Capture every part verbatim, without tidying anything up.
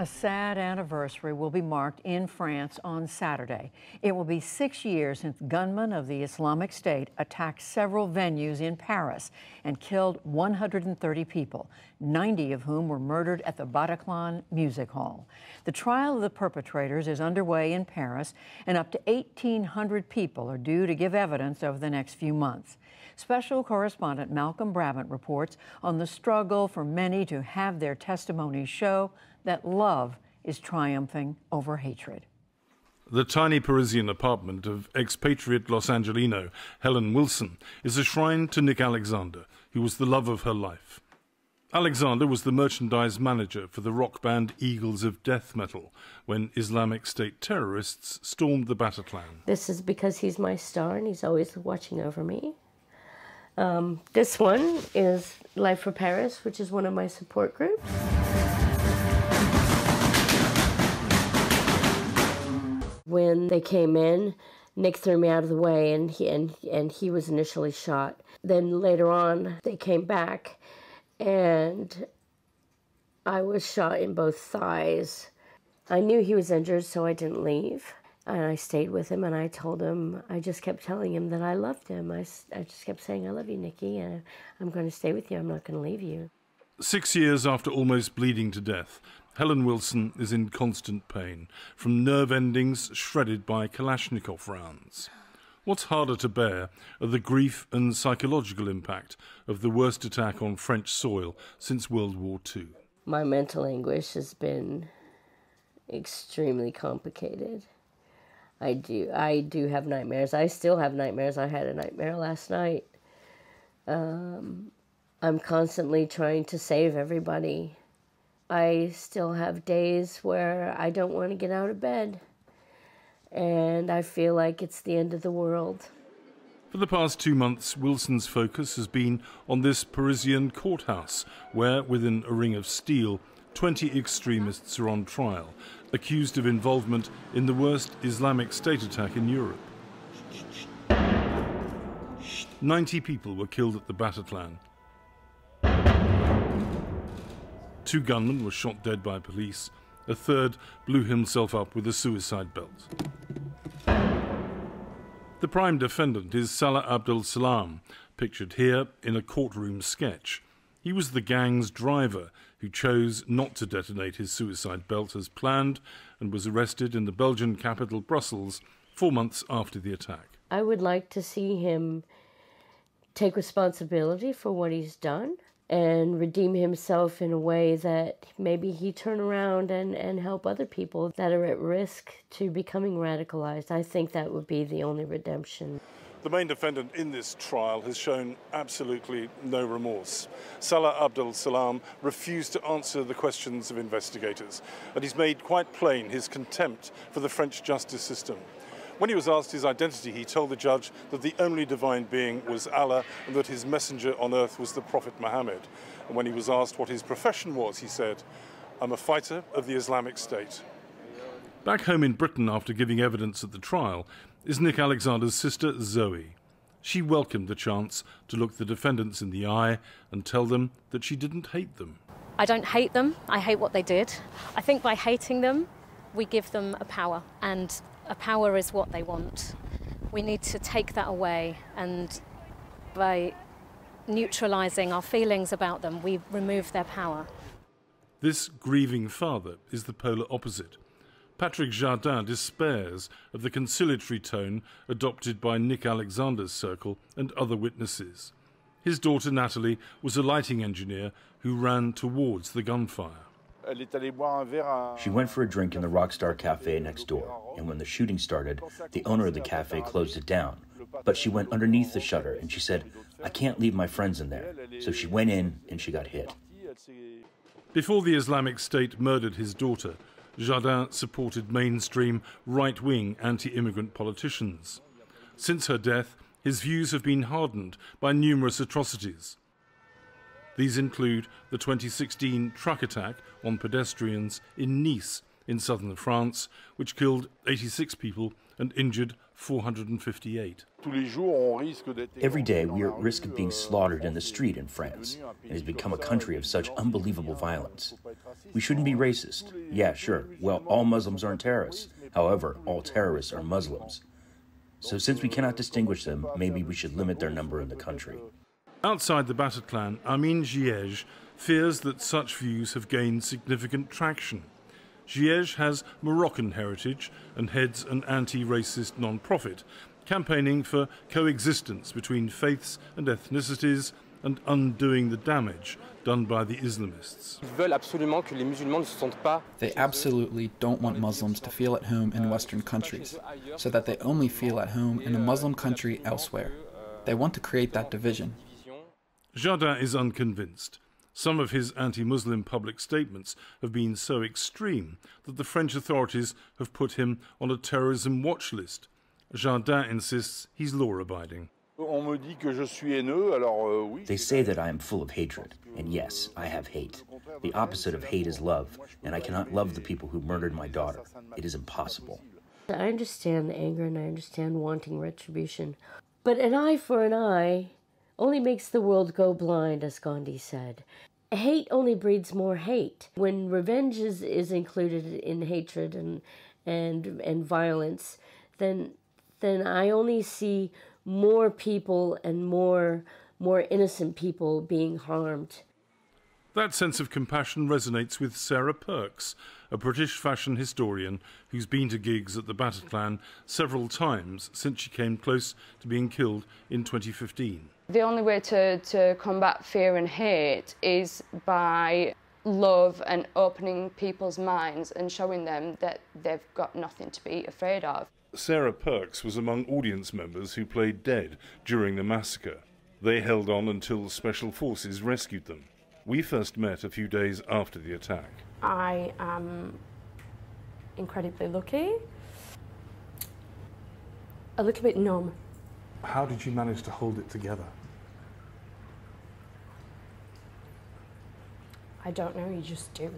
A sad anniversary will be marked in France on Saturday. It will be six years since gunmen of the Islamic State attacked several venues in Paris and killed one hundred thirty people, ninety of whom were murdered at the Bataclan Music Hall. The trial of the perpetrators is underway in Paris, and up to eighteen hundred people are due to give evidence over the next few months. Special correspondent Malcolm Brabant reports on the struggle for many to have their testimonies show that love is triumphing over hatred. The tiny Parisian apartment of expatriate Los Angelino Helen Wilson is a shrine to Nick Alexander, who was the love of her life. Alexander was the merchandise manager for the rock band Eagles of Death Metal when Islamic State terrorists stormed the Bataclan. This is because he's my star and he's always watching over me. Um, this one is Life for Paris, which is one of my support groups. When they came in, Nick threw me out of the way, and he, and, and he was initially shot. Then later on, they came back, and I was shot in both thighs. I knew he was injured, so I didn't leave. And I stayed with him, and I told him, I just kept telling him that I loved him. I, I just kept saying, I love you, Nicky, and I'm going to stay with you. I'm not going to leave you. Six years after almost bleeding to death, Helen Wilson is in constant pain from nerve endings shredded by Kalashnikov rounds. What's harder to bear are the grief and psychological impact of the worst attack on French soil since World War Two. My mental anguish has been extremely complicated. I do, I do have nightmares. I still have nightmares. I had a nightmare last night. Um, I'm constantly trying to save everybody. I still have days where I don't want to get out of bed, and I feel like it's the end of the world. For the past two months, Wilson's focus has been on this Parisian courthouse, where, within a ring of steel, twenty extremists are on trial, accused of involvement in the worst Islamic State attack in Europe. ninety people were killed at the Bataclan. Two gunmen were shot dead by police. A third blew himself up with a suicide belt. The prime defendant is Salah Abdeslam, pictured here in a courtroom sketch. He was the gang's driver who chose not to detonate his suicide belt as planned and was arrested in the Belgian capital, Brussels, four months after the attack. I would like to see him take responsibility for what he's done and redeem himself in a way that maybe he turn around and, and help other people that are at risk to becoming radicalized. I think that would be the only redemption. The main defendant in this trial has shown absolutely no remorse. Salah Abdeslam refused to answer the questions of investigators, and he's made quite plain his contempt for the French justice system. When he was asked his identity, he told the judge that the only divine being was Allah and that his messenger on earth was the Prophet Muhammad. And when he was asked what his profession was, he said, "I'm a fighter of the Islamic State." Back home in Britain after giving evidence at the trial is Nick Alexander's sister, Zoe. She welcomed the chance to look the defendants in the eye and tell them that she didn't hate them. I don't hate them. I hate what they did. I think by hating them, we give them a power, and a power is what they want. We need to take that away, and by neutralising our feelings about them, we remove their power. This grieving father is the polar opposite. Patrick Jardin despairs of the conciliatory tone adopted by Nick Alexander's circle and other witnesses. His daughter Natalie was a lighting engineer who ran towards the gunfire. She went for a drink in the Rockstar Cafe next door, and when the shooting started, the owner of the cafe closed it down. But she went underneath the shutter, and she said, "I can't leave my friends in there." So she went in, and she got hit. Before the Islamic State murdered his daughter, Jardin supported mainstream right-wing anti-immigrant politicians. Since her death, his views have been hardened by numerous atrocities. These include the twenty sixteen truck attack on pedestrians in Nice in southern France, which killed eighty-six people and injured four hundred fifty-eight. Every day we are at risk of being slaughtered in the street in France. It has become a country of such unbelievable violence. We shouldn't be racist. Yeah, sure. Well, all Muslims aren't terrorists. However, all terrorists are Muslims. So since we cannot distinguish them, maybe we should limit their number in the country. Outside the Bataclan, Amin Ghiège fears that such views have gained significant traction. Ghiège has Moroccan heritage and heads an anti-racist non-profit, campaigning for coexistence between faiths and ethnicities and undoing the damage done by the Islamists. They absolutely don't want Muslims to feel at home in Western countries, so that they only feel at home in a Muslim country elsewhere. They want to create that division. Jardin is unconvinced. Some of his anti-Muslim public statements have been so extreme that the French authorities have put him on a terrorism watch list. Jardin insists he's law-abiding. They say that I am full of hatred, and yes, I have hate. The opposite of hate is love, and I cannot love the people who murdered my daughter. It is impossible. I understand the anger and I understand wanting retribution, but an eye for an eye only makes the world go blind, as Gandhi said. Hate only breeds more hate. When revenge is, is included in hatred and and and violence, then then I only see more people and more more innocent people being harmed. That sense of compassion resonates with Sarah Perks, a British fashion historian who's been to gigs at the Bataclan several times since she came close to being killed in twenty fifteen. The only way to, to combat fear and hate is by love and opening people's minds and showing them that they've got nothing to be afraid of. Sarah Perks was among audience members who played dead during the massacre. They held on until special forces rescued them. We first met a few days after the attack. I am incredibly lucky, a little bit numb. How did you manage to hold it together? I don't know, you just do.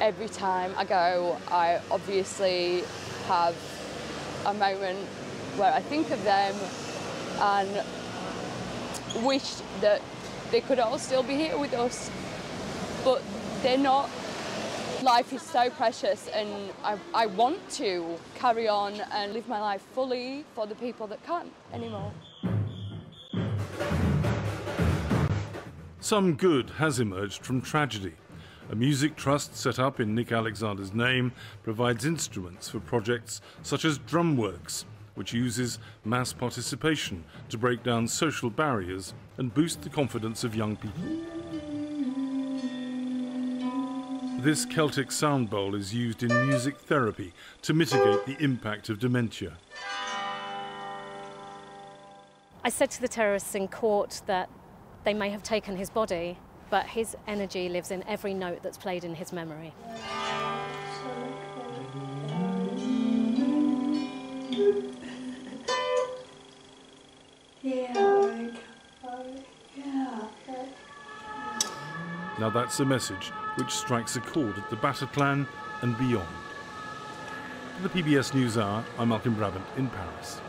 Every time I go, I obviously have a moment where I think of them and wish that they could all still be here with us, but they're not. Life is so precious, and I, I want to carry on and live my life fully for the people that can't anymore. Some good has emerged from tragedy. A music trust set up in Nick Alexander's name provides instruments for projects such as Drumworks, which uses mass participation to break down social barriers and boost the confidence of young people. This Celtic sound bowl is used in music therapy to mitigate the impact of dementia. I said to the terrorists in court that they may have taken his body, but his energy lives in every note that's played in his memory. Now that's a message which strikes a chord at the Bataclan and beyond. For the P B S NewsHour, I'm Malcolm Brabant in Paris.